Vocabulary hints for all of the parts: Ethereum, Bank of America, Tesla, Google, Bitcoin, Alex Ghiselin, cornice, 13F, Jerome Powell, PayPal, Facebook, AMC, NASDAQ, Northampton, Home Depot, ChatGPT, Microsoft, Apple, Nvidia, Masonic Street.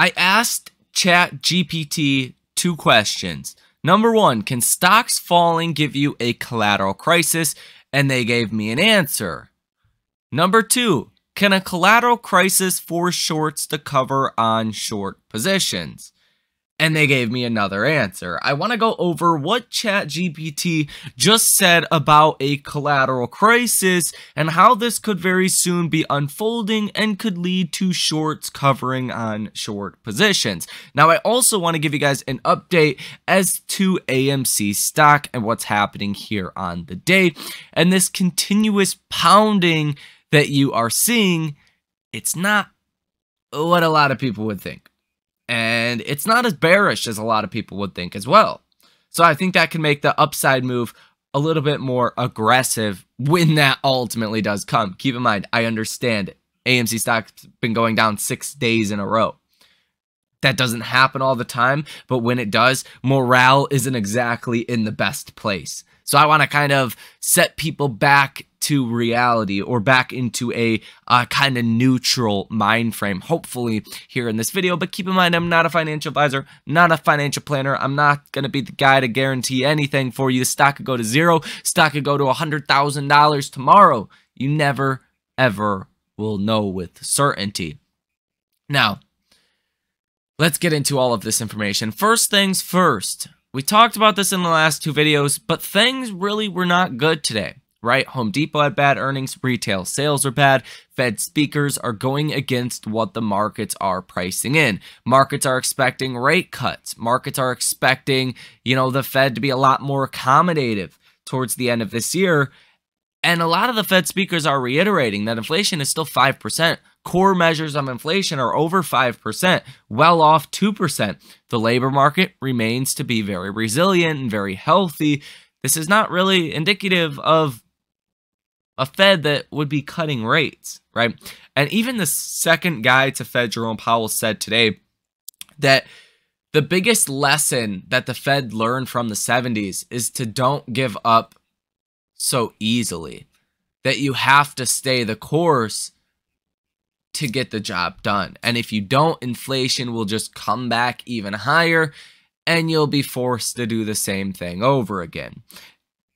I asked ChatGPT two questions. Number one, can stocks falling give you a collateral crisis? And they gave me an answer. Number two, can a collateral crisis force shorts to cover on short positions? And they gave me another answer. I want to go over what ChatGPT just said about a collateral crisis and how this could very soon be unfolding and could lead to shorts covering on short positions. Now, I also want to give you guys an update as to AMC stock and what's happening here on the day. And this continuous pounding that you are seeing, it's not what a lot of people would think. And it's not as bearish as a lot of people would think as well. So I think that can make the upside move a little bit more aggressive when that ultimately does come. Keep in mind, I understand it. AMC stock's been going down 6 days in a row. That doesn't happen all the time, but when it does, morale isn't exactly in the best place. So I want to kind of set people back to reality or back into a kind of neutral mind frame, hopefully here in this video. But keep in mind, I'm not a financial advisor, not a financial planner. I'm not going to be the guy to guarantee anything for you. The stock could go to zero. Stock could go to $100,000 tomorrow. You never, ever will know with certainty. Now, let's get into all of this information. First things first, we talked about this in the last two videos, but things really were not good today. Right? Home Depot had bad earnings, retail sales are bad, Fed speakers are going against what the markets are pricing in. Markets are expecting rate cuts. Markets are expecting, you know, the Fed to be a lot more accommodative towards the end of this year. And a lot of the Fed speakers are reiterating that inflation is still 5%. Core measures of inflation are over 5%, well off 2%. The labor market remains to be very resilient and very healthy. This is not really indicative of a Fed that would be cutting rates, right? And even the second guy to Fed, Jerome Powell, said today that the biggest lesson that the Fed learned from the 70s is to don't give up so easily, that you have to stay the course to get the job done. And if you don't, inflation will just come back even higher and you'll be forced to do the same thing over again.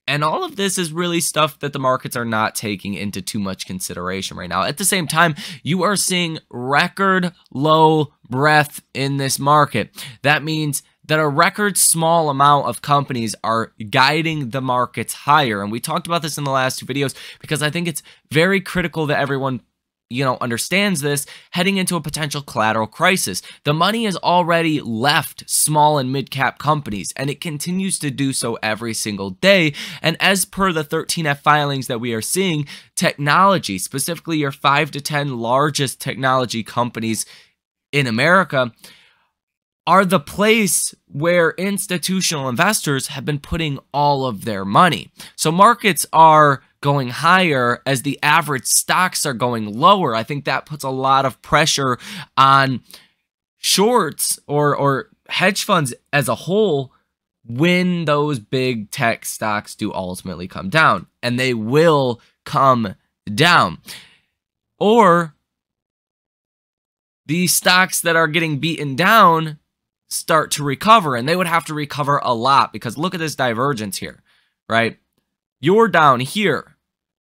And all of this is really stuff that the markets are not taking into too much consideration right now. At the same time, you are seeing record low breadth in this market. That means that a record small amount of companies are guiding the markets higher. And we talked about this in the last two videos because I think it's very critical that everyone, you know, understands this heading into a potential collateral crisis. The money has already left small and mid-cap companies, and it continues to do so every single day. And as per the 13F filings that we are seeing, technology, specifically your 5 to 10 largest technology companies in America, are the place where institutional investors have been putting all of their money. So markets are going higher as the average stocks are going lower. I think that puts a lot of pressure on shorts or hedge funds as a whole when those big tech stocks do ultimately come down. And they will come down. Or the stocks that are getting beaten down start to recover, and they would have to recover a lot because look at this divergence here, right? You're down here.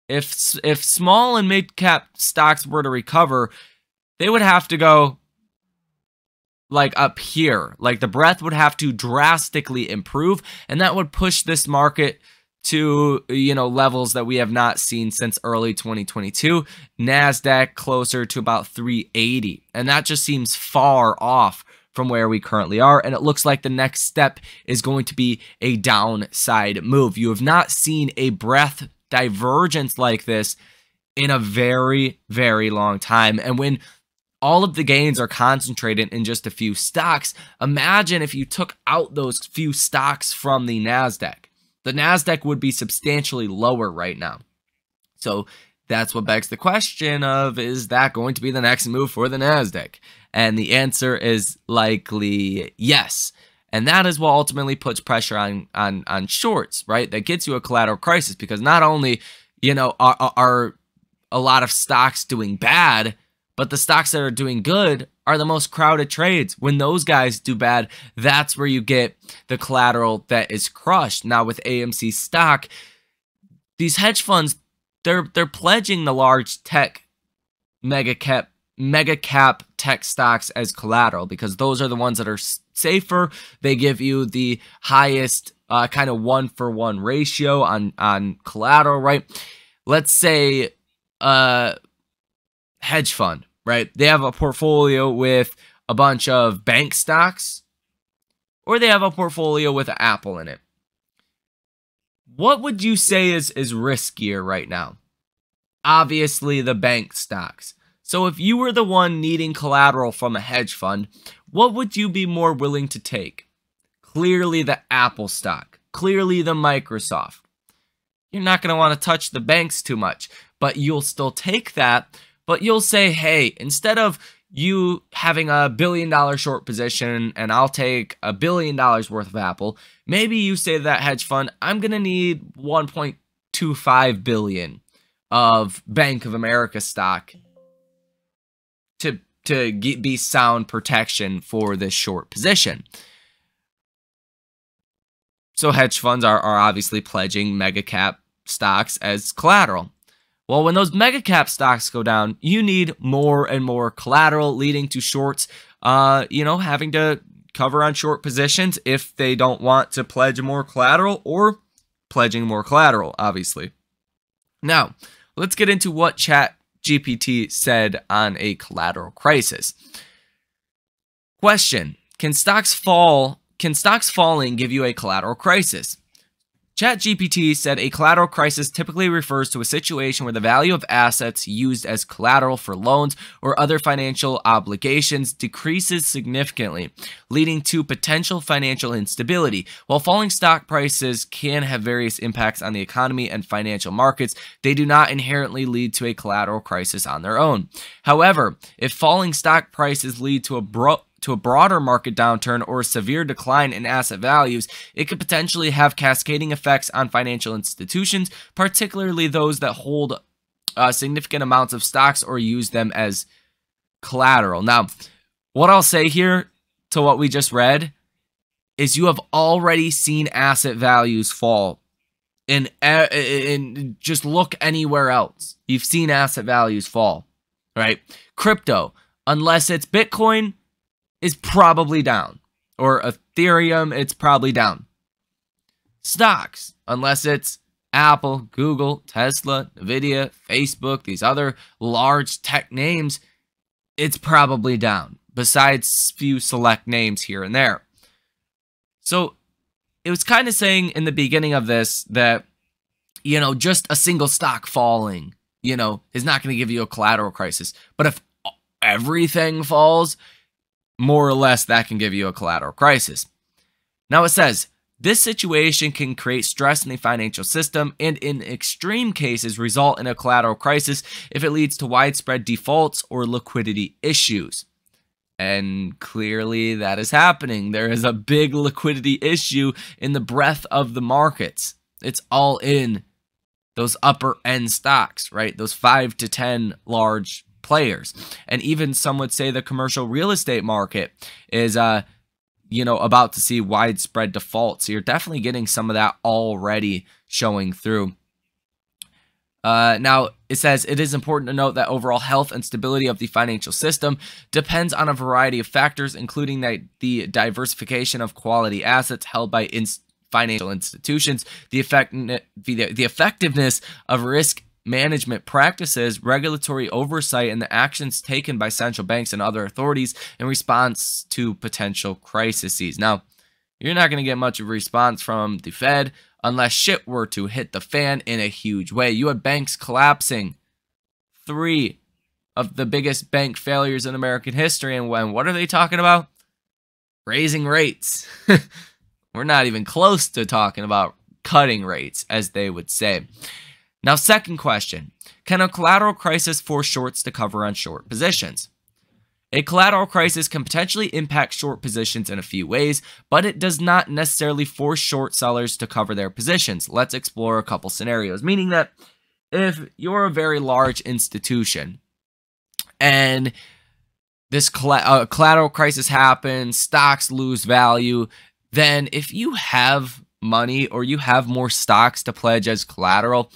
If small and mid-cap stocks were to recover, they would have to go like up here. Like the breadth would have to drastically improve, and that would push this market to, you know, levels that we have not seen since early 2022. NASDAQ closer to about 380, and that just seems far off from where we currently are, and it looks like the next step is going to be a downside move. You have not seen a breadth divergence like this in a very, very long time. And when all of the gains are concentrated in just a few stocks, imagine if you took out those few stocks from the NASDAQ. The NASDAQ would be substantially lower right now. So that's what begs the question of, is that going to be the next move for the NASDAQ? And the answer is likely yes. And that is what ultimately puts pressure on shorts, right? That gets you a collateral crisis because not only, you know, are a lot of stocks doing bad, But the stocks that are doing good are the most crowded trades. When those guys do bad, that's where you get the collateral that is crushed. Now with AMC stock, these hedge funds, they're pledging the large tech mega cap tech stocks as collateral because those are the ones that are safer. They give you the highest kind of 1-for-1 ratio on collateral, right? Let's say hedge fund, right? They have a portfolio with a bunch of bank stocks, or they have a portfolio with Apple in it. What would you say is riskier right now? Obviously, the bank stocks. So if you were the one needing collateral from a hedge fund, what would you be more willing to take? Clearly the Apple stock, clearly the Microsoft. You're not going to want to touch the banks too much, but you'll still take that. But you'll say, hey, instead of you having a $1 billion short position and I'll take $1 billion worth of Apple, maybe you say to that hedge fund, I'm going to need 1.25 billion of Bank of America stock to be sound protection for this short position. So hedge funds are obviously pledging mega cap stocks as collateral. Well, when those mega cap stocks go down, you need more and more collateral, leading to shorts, having to cover on short positions if they don't want to pledge more collateral, or pledging more collateral, obviously. Now, let's get into what ChatGPT said on a collateral crisis. Question: Can stocks falling give you a collateral crisis? ChatGPT said a collateral crisis typically refers to a situation where the value of assets used as collateral for loans or other financial obligations decreases significantly, leading to potential financial instability. While falling stock prices can have various impacts on the economy and financial markets, they do not inherently lead to a collateral crisis on their own. However, if falling stock prices lead to a broader market downturn or a severe decline in asset values, it could potentially have cascading effects on financial institutions, particularly those that hold significant amounts of stocks or use them as collateral. Now, what I'll say here to what we just read is you have already seen asset values fall. And just look anywhere else. You've seen asset values fall, right? Crypto, unless it's Bitcoin, is probably down, or Ethereum, it's probably down. Stocks, unless it's Apple, Google, Tesla, Nvidia, Facebook, these other large tech names, it's probably down, besides few select names here and there. So it was kind of saying in the beginning of this that, just a single stock falling, is not going to give you a collateral crisis. But if everything falls, more or less, that can give you a collateral crisis. Now it says, this situation can create stress in the financial system and in extreme cases result in a collateral crisis if it leads to widespread defaults or liquidity issues. And clearly that is happening. There is a big liquidity issue in the breadth of the markets. It's all in those upper end stocks, right? Those 5 to 10 large players, and even some would say the commercial real estate market is about to see widespread defaults. So you're definitely getting some of that already showing through. Now it says it is important to note that overall health and stability of the financial system depends on a variety of factors, including the diversification of quality assets held by financial institutions, the effectiveness of risk management practices, regulatory oversight, and the actions taken by central banks and other authorities in response to potential crises. Now, you're not going to get much of a response from the Fed unless shit were to hit the fan in a huge way. You had banks collapsing, 3 of the biggest bank failures in American history, and what are they talking about? Raising rates. We're not even close to talking about cutting rates, as they would say. Now, second question, can a collateral crisis force shorts to cover on short positions? A collateral crisis can potentially impact short positions in a few ways, but it does not necessarily force short sellers to cover their positions. Let's explore a couple scenarios, meaning that if you're a very large institution and this collateral crisis happens, stocks lose value, then if you have money or you have more stocks to pledge as collateral,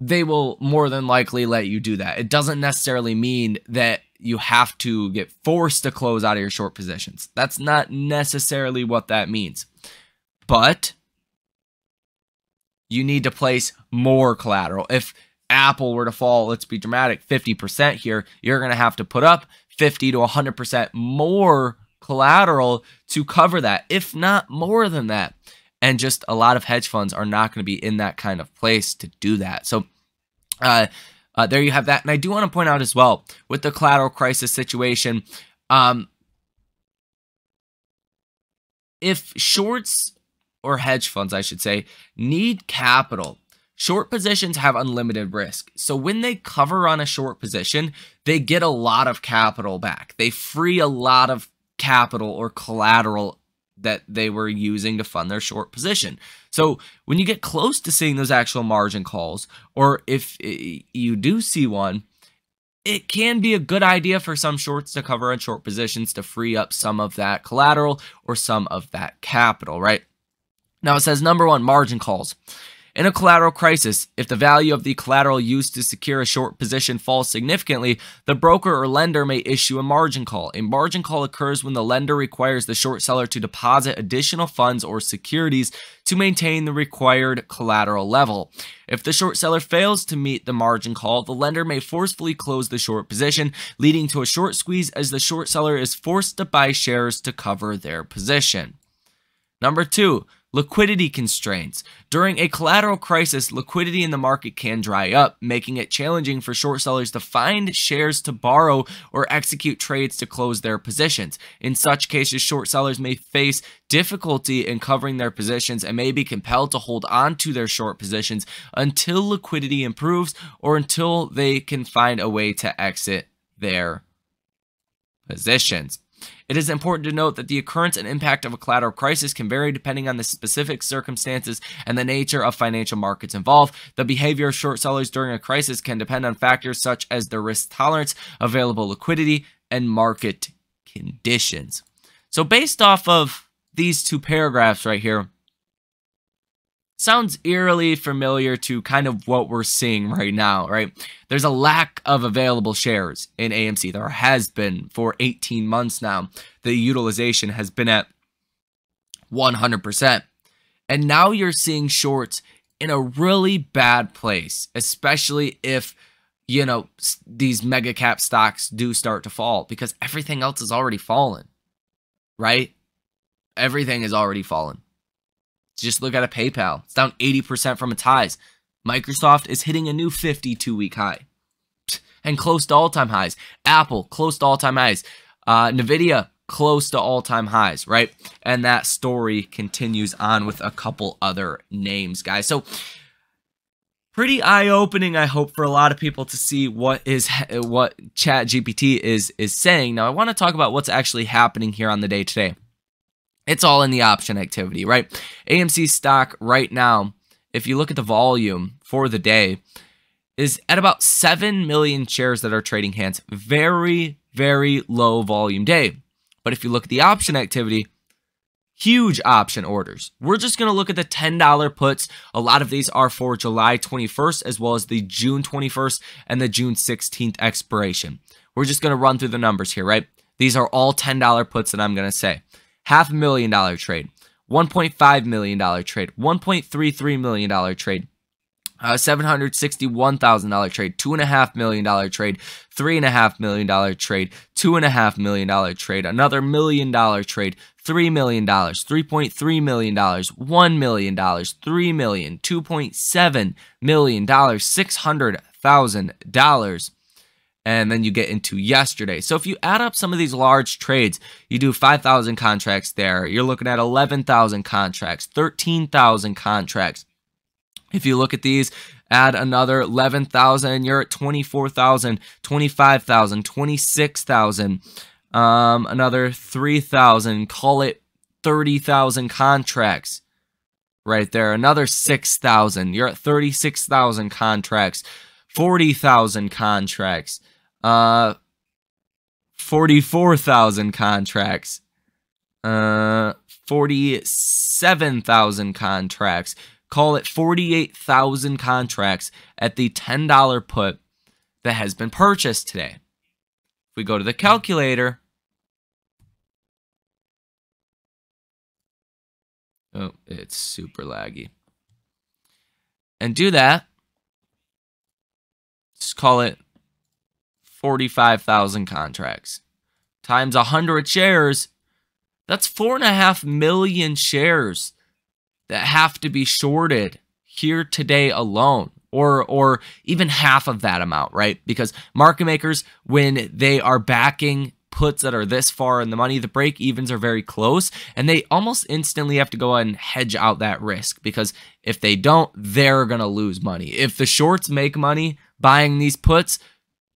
they will more than likely let you do that. It doesn't necessarily mean that you have to get forced to close out of your short positions. That's not necessarily what that means. But you need to place more collateral. If Apple were to fall, let's be dramatic, 50% here, you're going to have to put up 50 to 100% more collateral to cover that, if not more than that. And just a lot of hedge funds are not going to be in that kind of place to do that. So there you have that. And I do want to point out as well, with the collateral crisis situation, if shorts or hedge funds, I should say, need capital, short positions have unlimited risk. So when they cover on a short position, they get a lot of capital back. They free a lot of capital or collateral that they were using to fund their short position. So when you get close to seeing those actual margin calls, or if you do see one, it can be a good idea for some shorts to cover on short positions to free up some of that collateral or some of that capital, right? Now it says, number one, margin calls. In a collateral crisis, if the value of the collateral used to secure a short position falls significantly, the broker or lender may issue a margin call. A margin call occurs when the lender requires the short seller to deposit additional funds or securities to maintain the required collateral level. If the short seller fails to meet the margin call, the lender may forcefully close the short position, leading to a short squeeze as the short seller is forced to buy shares to cover their position. Number two, liquidity constraints. During a collateral crisis, liquidity in the market can dry up, making it challenging for short sellers to find shares to borrow or execute trades to close their positions. In such cases, short sellers may face difficulty in covering their positions and may be compelled to hold on to their short positions until liquidity improves or until they can find a way to exit their positions. It is important to note that the occurrence and impact of a collateral crisis can vary depending on the specific circumstances and the nature of financial markets involved. The behavior of short sellers during a crisis can depend on factors such as their risk tolerance, available liquidity, and market conditions. So based off of these two paragraphs right here, sounds eerily familiar to kind of what we're seeing right now, right? There's a lack of available shares in AMC. There has been for 18 months now. The utilization has been at 100%. And now you're seeing shorts in a really bad place, especially if, you know, these mega cap stocks do start to fall, because everything else has already fallen, right? Everything has already fallen. Just look at a PayPal. It's down 80% from its highs. Microsoft is hitting a new 52-week high and close to all-time highs. Apple, close to all-time highs. Nvidia, close to all-time highs, right? And that story continues on with a couple other names, guys. So pretty eye-opening, I hope, for a lot of people to see what ChatGPT is saying. Now, I want to talk about what's actually happening here on the day today. It's all in the option activity, right? AMC stock right now, if you look at the volume for the day, is at about 7 million shares that are trading hands. Very, very low volume day. But if you look at the option activity, huge option orders. We're just going to look at the $10 puts. A lot of these are for July 21st, as well as the June 21st and the June 16th expiration. We're just going to run through the numbers here, right? These are all $10 puts that I'm going to say. $500,000 trade, $1.5 million trade, $1.33 million trade, $761,000 trade, $2.5 million trade, $3.5 million trade, $2.5 million trade, another $1 million trade, $3 million, $3.3 million, $1 million, $3 million, $2.7 million, $600,000. And then you get into yesterday. So if you add up some of these large trades, you do 5,000 contracts there. You're looking at 11,000 contracts, 13,000 contracts. If you look at these, add another 11,000, you're at 24,000, 25,000, 26,000, another 3,000, call it 30,000 contracts right there. Another 6,000, you're at 36,000 contracts. 40,000 contracts, 44,000 contracts, 47,000 contracts, call it 48,000 contracts at the $10 put that has been purchased today. If we go to the calculator, oh, it's super laggy, and do that, just call it 45,000 contracts times 100 shares. That's 4.5 million shares that have to be shorted here today alone, or even half of that amount, right? Because market makers, when they are backing puts that are this far in the money, the break evens are very close, and they almost instantly have to go and hedge out that risk, because if they don't, they're going to lose money. If the shorts make money buying these puts,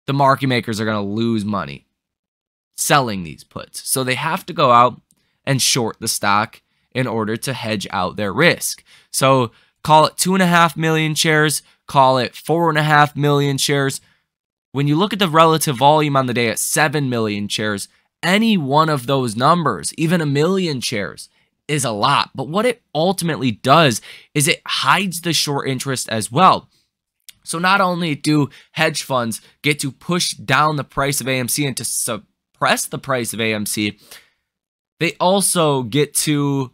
the market makers are going to lose money selling these puts. So they have to go out and short the stock in order to hedge out their risk. So call it 2.5 million shares, call it 4.5 million shares. When you look at the relative volume on the day at 7 million shares, any one of those numbers, even 1 million shares, is a lot. But what it ultimately does is it hides the short interest as well. So not only do hedge funds get to push down the price of AMC and to suppress the price of AMC, they also get to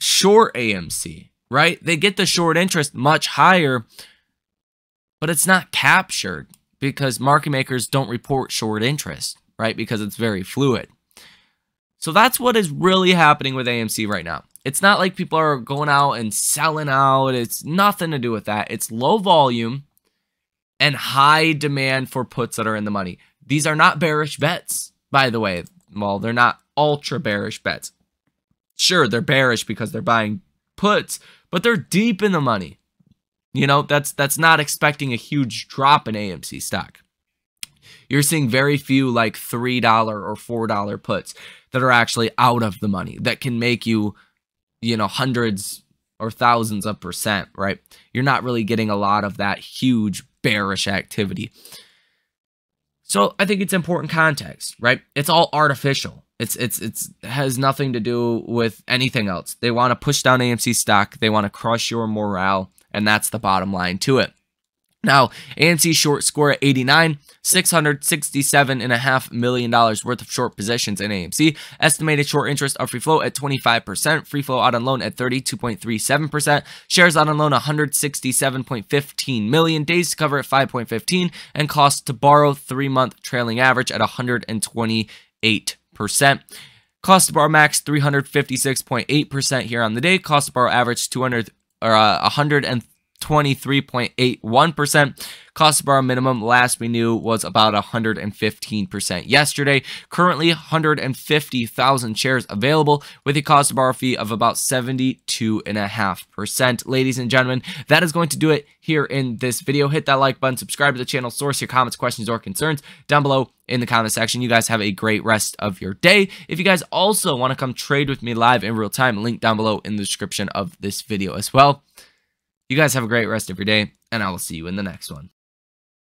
short AMC, right? They get the short interest much higher, but it's not captured because market makers don't report short interest, right? Because it's very fluid. So that's what is really happening with AMC right now. It's not like people are going out and selling out. It's nothing to do with that. It's low volume and high demand for puts that are in the money. These are not bearish bets, by the way. Well, they're not ultra bearish bets. Sure, they're bearish because they're buying puts, but they're deep in the money. You know, that's not expecting a huge drop in AMC stock. You're seeing very few like $3 or $4 puts that are actually out of the money that can make you, you know, hundreds or thousands of percent, right? You're not really getting a lot of that huge bearish activity. So I think it's important context, right? It's all artificial. It has nothing to do with anything else. They want to push down AMC stock. They want to crush your morale. And that's the bottom line to it. Now, AMC short score at 89, $667.5 million worth of short positions in AMC. Estimated short interest of free float at 25%. Free float out on loan at 32.37%. Shares out on loan, $167.15 million. Days to cover at 5.15. And cost to borrow, 3-month trailing average at 128%. Cost to borrow max, 356.8% here on the day. Cost to borrow average, 123.81%. Cost to borrow minimum, last we knew, was about 115% yesterday. Currently, 150,000 shares available with a cost to borrow fee of about 72.5%. Ladies and gentlemen, that is going to do it here in this video. Hit that like button, subscribe to the channel, source your comments, questions, or concerns down below in the comment section. You guys have a great rest of your day. If you guys also want to come trade with me live in real time, link down below in the description of this video as well. You guys have a great rest of your day, and I will see you in the next one.